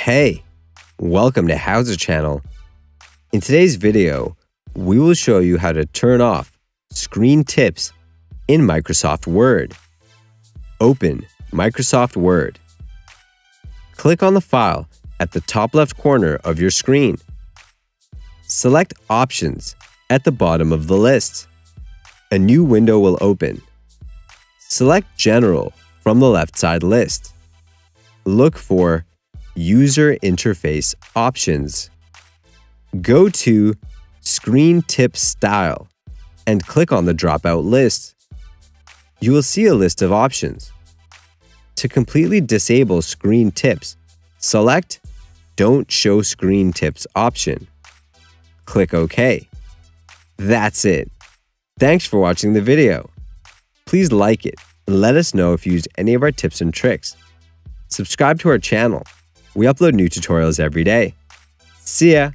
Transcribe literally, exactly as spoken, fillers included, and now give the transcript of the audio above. Hey, welcome to HOWZA channel. In today's video, we will show you how to turn off screen tips in Microsoft Word. Open Microsoft Word. Click on the file at the top left corner of your screen. Select Options at the bottom of the list. A new window will open. Select General from the left side list. Look for User Interface Options. Go to Screen Tip Style and click on the dropout list. You will see a list of options. To completely disable screen tips, select Don't Show Screen Tips option. Click OK. That's it. Thanks for watching the video. Please like it and let us know if you used any of our tips and tricks. Subscribe to our channel. We upload new tutorials every day. See ya!